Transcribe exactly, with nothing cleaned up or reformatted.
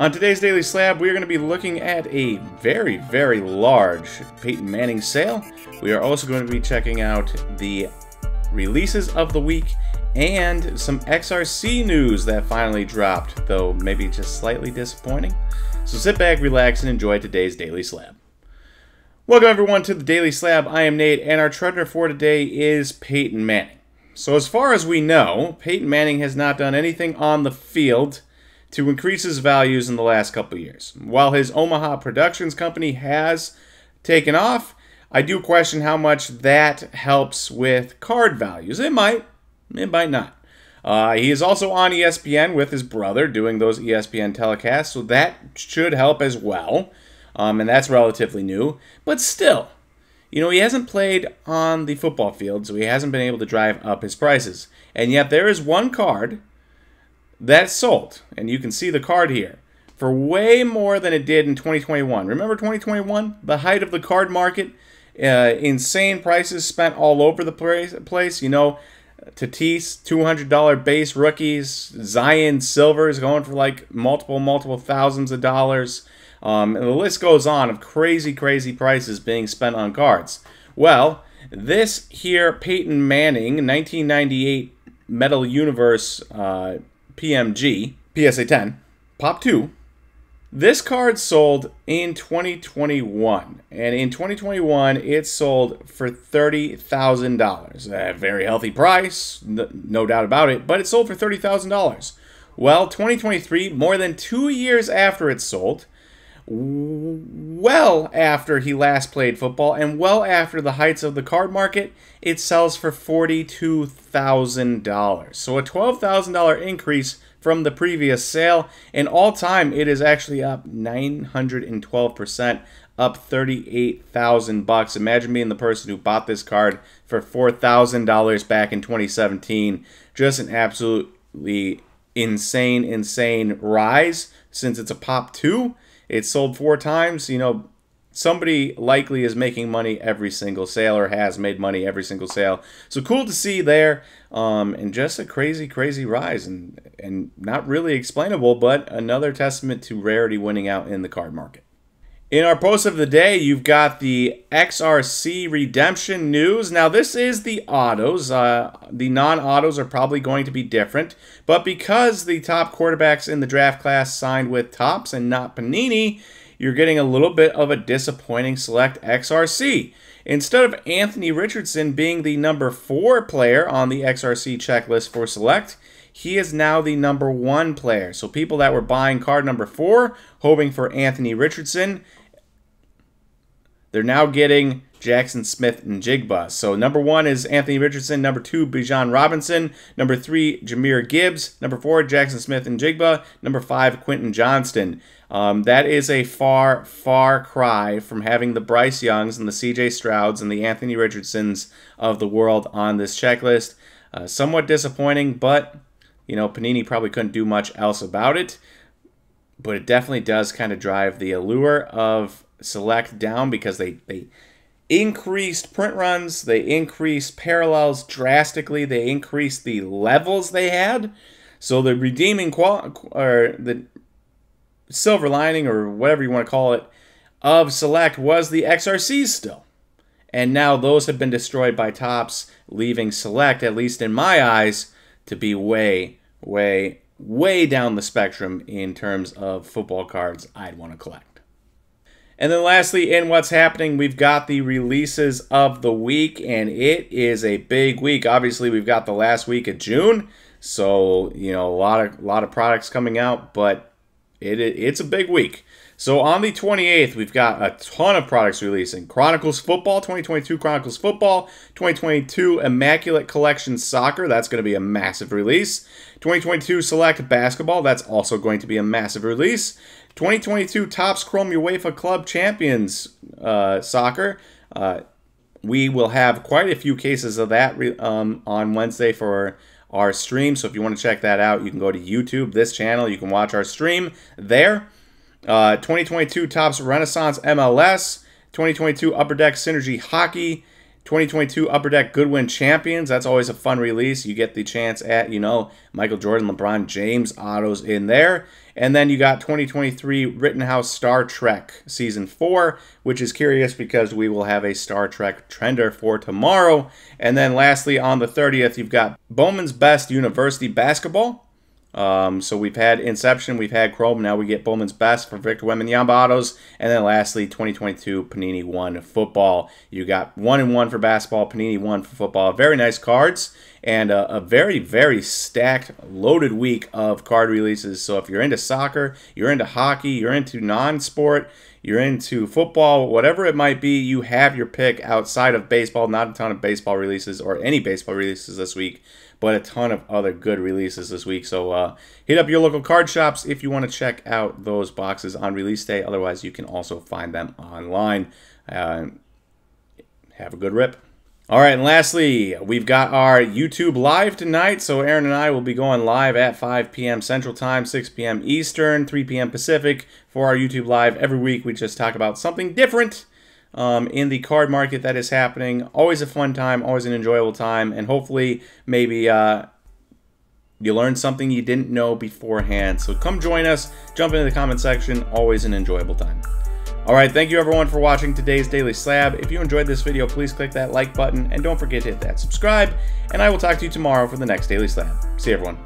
On today's Daily Slab, we are going to be looking at a very, very large Peyton Manning sale. We are also going to be checking out the releases of the week and some X R C news that finally dropped, though maybe just slightly disappointing. So sit back, relax, and enjoy today's Daily Slab. Welcome everyone to the Daily Slab. I am Nate, and our treasure for today is Peyton Manning. So as far as we know, Peyton Manning has not done anything on the field to increase his values in the last couple years. While his Omaha Productions company has taken off, I do question how much that helps with card values. It might, it might not. Uh, he is also on E S P N with his brother doing those E S P N telecasts, so that should help as well. Um, and that's relatively new. But still, you know, he hasn't played on the football field, so he hasn't been able to drive up his prices. And yet there is one card that sold, and you can see the card here, for way more than it did in twenty twenty-one. Remember twenty twenty-one? The height of the card market, uh, insane prices spent all over the place. You know, Tatis, two hundred dollar base rookies, Zion Silvers going for like multiple, multiple thousands of dollars. Um, and the list goes on of crazy, crazy prices being spent on cards. Well, this here Peyton Manning, nineteen ninety-eight Metal Universe uh, P M G, P S A ten, Pop two. This card sold in twenty twenty-one, and in twenty twenty-one it sold for thirty thousand dollars. A very healthy price, no doubt about it, but it sold for thirty thousand dollars. Well, twenty twenty-three, more than two years after it sold, well after he last played football, and well after the heights of the card market, it sells for forty-two thousand dollars. So a twelve thousand dollar increase from the previous sale, and all time it is actually up nine hundred twelve percent, up thirty-eight thousand dollars. Imagine being the person who bought this card for four thousand dollars back in twenty seventeen. Just an absolutely insane, insane rise since it's a Pop two. It sold four times. You know, somebody likely is making money every single sale or has made money every single sale. So cool to see there, um, and just a crazy, crazy rise, and, and not really explainable, but another testament to rarity winning out in the card market. In our post of the day, you've got the X R C redemption news. Now, this is the autos. Uh, the non-autos are probably going to be different, but because the top quarterbacks in the draft class signed with Topps and not Panini, you're getting a little bit of a disappointing select X R C. Instead of Anthony Richardson being the number four player on the X R C checklist for select, he is now the number one player. So people that were buying card number four, hoping for Anthony Richardson, they're now getting Jackson Smith and Jigba. So number one is Anthony Richardson, number two, Bijan Robinson, number three, Jameer Gibbs, number four, Jackson Smith and Jigba, number five, Quentin Johnston. Um, that is a far, far cry from having the Bryce Youngs and the C J Strouds and the Anthony Richardsons of the world on this checklist. Uh, somewhat disappointing, but, you know, Panini probably couldn't do much else about it. But it definitely does kind of drive the allure of select down, because they, they increased print runs, they increased parallels drastically, they increased the levels they had. So the redeeming qual or the silver lining, or whatever you want to call it, of select was the X R Cs still. And now those have been destroyed by Topps, leaving select, at least in my eyes, to be way, way, way down the spectrum in terms of football cards I'd want to collect. And then lastly, in what's happening, we've got the releases of the week, and it is a big week. Obviously, we've got the last week of June, so, you know, a lot of, a lot of products coming out, but it, it it's a big week. So on the twenty-eighth, we've got a ton of products releasing. Chronicles Football, twenty twenty-two Chronicles Football, twenty twenty-two Immaculate Collection Soccer, that's going to be a massive release. twenty twenty-two Select Basketball, that's also going to be a massive release. twenty twenty-two Topps Chrome UEFA Club Champions uh, Soccer, uh, we will have quite a few cases of that re um, on Wednesday for our stream. So if you want to check that out, you can go to YouTube, this channel, you can watch our stream there. Uh, twenty twenty-two Topps Renaissance M L S, twenty twenty-two Upper Deck Synergy Hockey, twenty twenty-two Upper Deck Goodwin Champions. That's always a fun release. You get the chance at, you know, Michael Jordan, LeBron James autos in there. And then you got twenty twenty-three Rittenhouse Star Trek Season four, which is curious because we will have a Star Trek trender for tomorrow. And then lastly, on the thirtieth, you've got Bowman's Best University Basketball. Um, so we've had Inception, we've had Chrome, now we get Bowman's Best for Victor Wembanyama autos, and then lastly, twenty twenty-two Panini One Football. You got one and one for basketball, Panini One for football. Very nice cards, and a, a very, very stacked, loaded week of card releases. So if you're into soccer, you're into hockey, you're into non-sport, you're into football, whatever it might be, you have your pick outside of baseball. Not a ton of baseball releases or any baseball releases this week, but a ton of other good releases this week. So uh, hit up your local card shops if you want to check out those boxes on release day. Otherwise, you can also find them online. Uh, have a good rip. All right, and lastly, we've got our YouTube Live tonight. So Aaron and I will be going live at five P M Central Time, six P M Eastern, three P M Pacific for our YouTube Live. Every week, we just talk about something different Um, in the card market that is happening. Always a fun time, always an enjoyable time, and hopefully maybe uh, you learned something you didn't know beforehand. So come join us, jump into the comment section, always an enjoyable time. All right, thank you everyone for watching today's Daily Slab. If you enjoyed this video, please click that like button, and don't forget to hit that subscribe, and I will talk to you tomorrow for the next Daily Slab. See you, everyone.